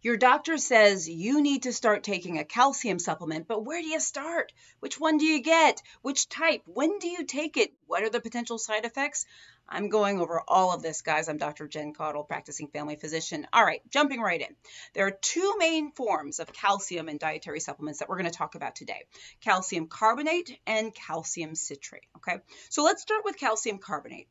Your doctor says you need to start taking a calcium supplement, but where do you start? Which one do you get? Which type? When do you take it? What are the potential side effects? I'm going over all of this, guys. I'm Dr. Jen Caudle, practicing family physician. All right, jumping right in. There are two main forms of calcium in dietary supplements that we're going to talk about today, calcium carbonate and calcium citrate, okay? So let's start with calcium carbonate.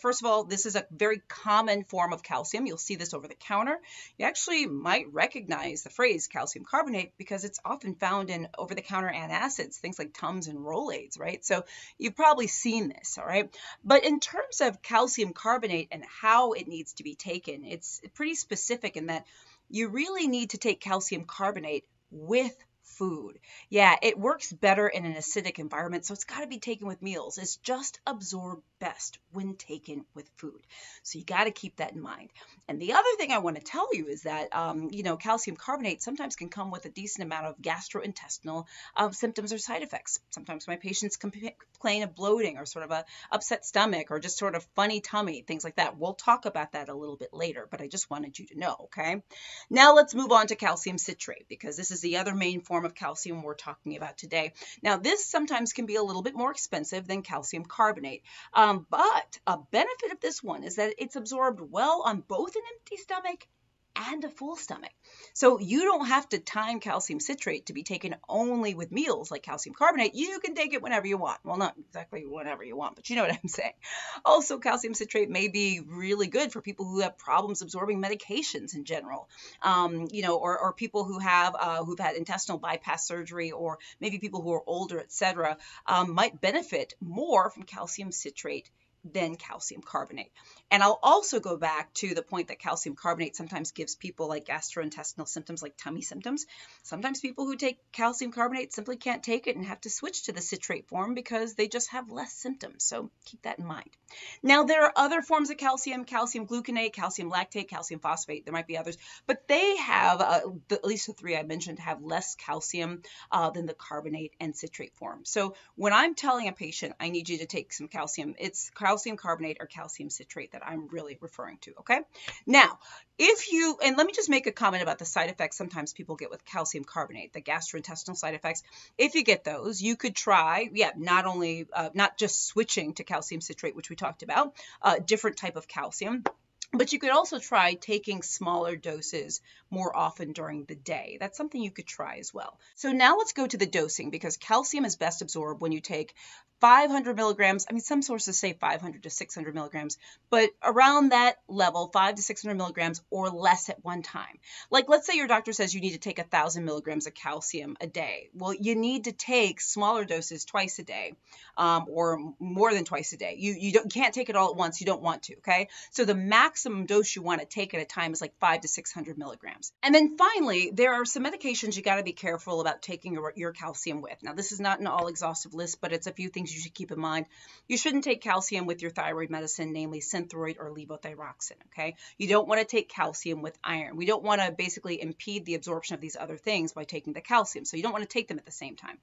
First of all, this is a very common form of calcium. You'll see this over the counter. You actually might recognize the phrase calcium carbonate because it's often found in over-the-counter antacids, things like Tums and Roll Aids, right? So you've probably seen this, all right? But in terms of calcium carbonate and how it needs to be taken, it's pretty specific in that you really need to take calcium carbonate with food. Yeah, it works better in an acidic environment, so it's got to be taken with meals. It's just absorbed best when taken with food. So you got to keep that in mind. And the other thing I want to tell you is that, calcium carbonate sometimes can come with a decent amount of gastrointestinal symptoms or side effects. Sometimes my patients complain of bloating or sort of a upset stomach or just sort of funny tummy, things like that. We'll talk about that a little bit later, but I just wanted you to know, okay? Now let's move on to calcium citrate because this is the other main form of calcium we're talking about today. Now, this sometimes can be a little bit more expensive than calcium carbonate, but a benefit of this one is that it's absorbed well on both an empty stomach and a full stomach. So you don't have to time calcium citrate to be taken only with meals like calcium carbonate. You can take it whenever you want. Well, not exactly whenever you want, but you know what I'm saying. Also, calcium citrate may be really good for people who have problems absorbing medications in general, or people who have who've had intestinal bypass surgery, or maybe people who are older, etc., might benefit more from calcium citrate than calcium carbonate. And I'll also go back to the point that calcium carbonate sometimes gives people like gastrointestinal symptoms, like tummy symptoms. Sometimes people who take calcium carbonate simply can't take it and have to switch to the citrate form because they just have less symptoms. So keep that in mind. Now, there are other forms of calcium gluconate, calcium lactate, calcium phosphate. There might be others, but they have, at least the three I mentioned, have less calcium than the carbonate and citrate form. So when I'm telling a patient, I need you to take some calcium, it's calcium carbonate or calcium citrate that I'm really referring to, okay? Now, let me just make a comment about the side effects sometimes people get with calcium carbonate, the gastrointestinal side effects. If you get those, you could try, not just switching to calcium citrate, which we talked about, different type of calcium, but you could also try taking smaller doses more often during the day. That's something you could try as well. So now let's go to the dosing because calcium is best absorbed when you take 500 milligrams. I mean, some sources say 500 to 600 milligrams, but around that level, 5 to 600 milligrams or less at one time. Like, let's say your doctor says you need to take 1,000 milligrams of calcium a day. Well, you need to take smaller doses twice a day or more than twice a day. You can't take it all at once. You don't want to, okay? So the maximum dose you want to take at a time is like 5 to 600 milligrams. And then finally, there are some medications you got to be careful about taking your calcium with. Now, this is not an all-exhaustive list, but it's a few things you should keep in mind. You shouldn't take calcium with your thyroid medicine, namely Synthroid or Levothyroxine, okay? You don't want to take calcium with iron. We don't want to basically impede the absorption of these other things by taking the calcium, so you don't want to take them at the same time.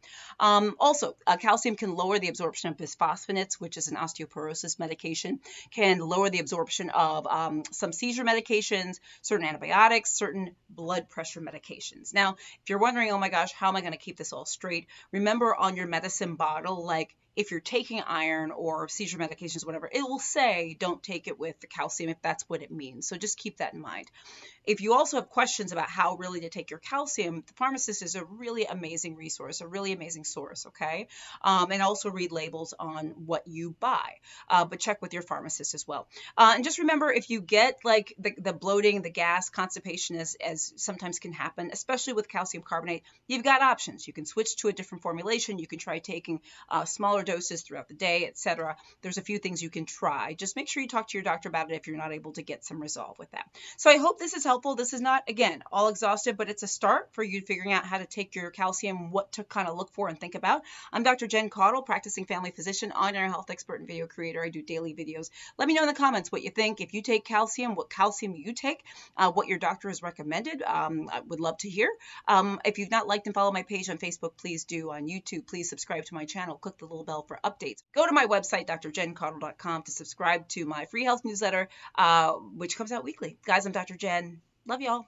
Also, calcium can lower the absorption of bisphosphonates, which is an osteoporosis medication, can lower the absorption of some seizure medications, certain antibiotics, certain blood pressure medications. Now, if you're wondering, oh my gosh, how am I going to keep this all straight? Remember on your medicine bottle, like if you're taking iron or seizure medications, whatever, it will say don't take it with the calcium if that's what it means. So just keep that in mind. If you also have questions about how really to take your calcium, the pharmacist is a really amazing resource, a really amazing source, okay? And also read labels on what you buy, but check with your pharmacist as well. And just remember, if you get like the bloating, the gas, constipation as sometimes can happen, especially with calcium carbonate, you've got options. You can switch to a different formulation. You can try taking smaller doses throughout the day, etc. There's a few things you can try. Just make sure you talk to your doctor about it if you're not able to get some resolve with that. So I hope this is helpful. This is not, again, all exhaustive, but it's a start for you figuring out how to take your calcium, what to kind of look for and think about. I'm Dr. Jen Caudle, practicing family physician, on-air health expert and video creator. I do daily videos. Let me know in the comments what you think. If you take calcium, what calcium you take, what your doctor has recommended. I would love to hear. If you've not liked and followed my page on Facebook, please do. On YouTube, please subscribe to my channel. Click the little bell for updates. Go to my website, drjencaudle.com, to subscribe to my free health newsletter, which comes out weekly. Guys, I'm Dr. Jen. Love y'all.